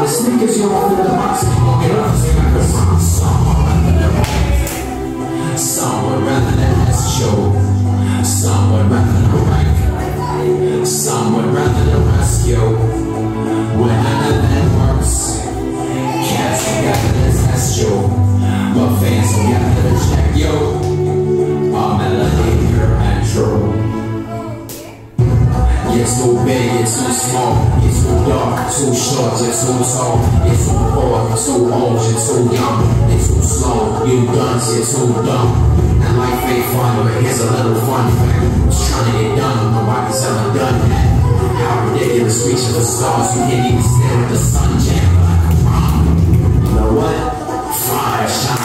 Sneakers, you don't feel the box. Get up, sing like a song. yo, melody here and true. You're too big, you're too small, you're too dark, too short, you're too tall, you're too poor, too old, you're too young, you're too slow, you guns, you're too dumb. And life ain't fun, but here's a little fun fact. Just trying to get done, nobody's ever done that. How ridiculous, reaching for stars, you can't even stand with the sun jam. You know what? Fire, shine.